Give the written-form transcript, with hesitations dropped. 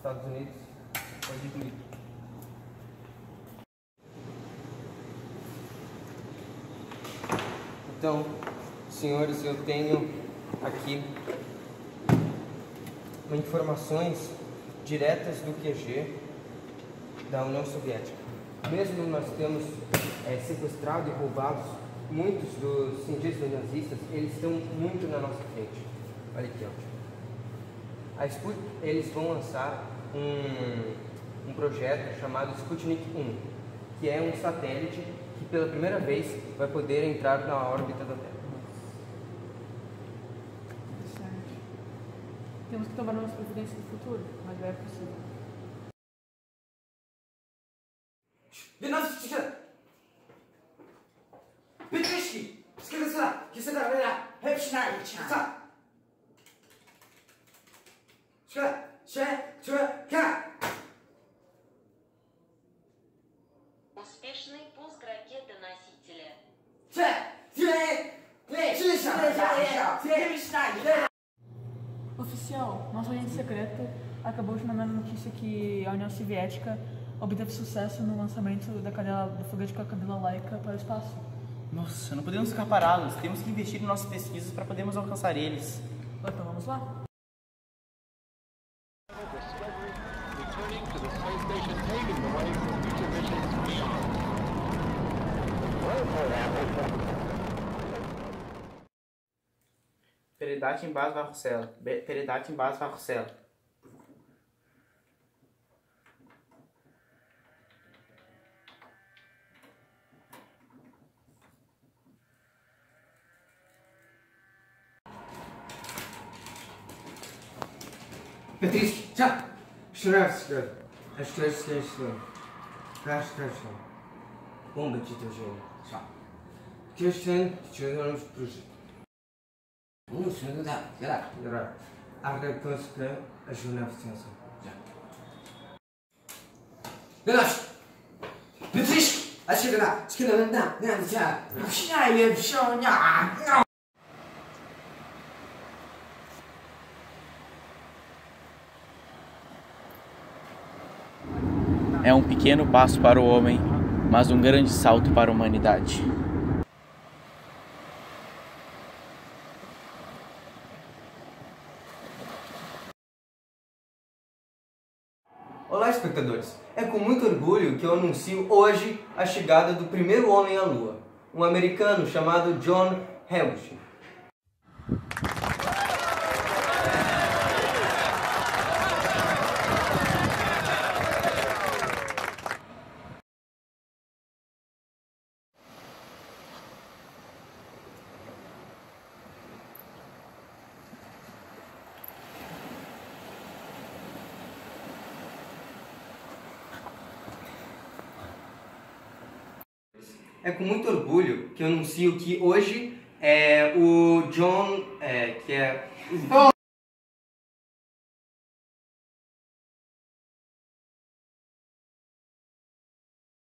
Estados Unidos, particularly. Então, senhores, eu tenho aqui informações diretas do QG da União Soviética. Mesmo nós temos sequestrado e roubados muitos dos cientistas nazistas, eles estão muito na nossa frente. Olha aqui, ó. A Sputnik, eles vão lançar um projeto chamado Sputnik 1, que é um satélite que pela primeira vez vai poder entrar na órbita da Terra. Temos que tomar umas providências do futuro, mas não é possível. Успешный пуск ракеты-носителя. Oficial, nosso agente secreto acabou de mandar a notícia que a União Soviética obteve sucesso no lançamento do foguete com a cabela Laica para o espaço. Nossa, não podemos ficar parados. Temos que investir em nossas pesquisas para podermos alcançar eles. Então vamos lá. Передача им база Вархусела. Передача им база Вархусела. Петрич, ча! Шревская. А что я считаю, что? Да, что я считаю. Бомба читаю. Ча. Ча, что я должен прожить? Да, да. Агреконская жена в сенсу. Да. Петрич, а что да? Скина на да, на тебя. Вся я все на. É um pequeno passo para o homem, mas um grande salto para a humanidade. Olá, espectadores! É com muito orgulho que eu anuncio hoje a chegada do primeiro homem à Lua, um americano chamado John Hughes. É com muito orgulho que eu anuncio que hoje é o John, que é...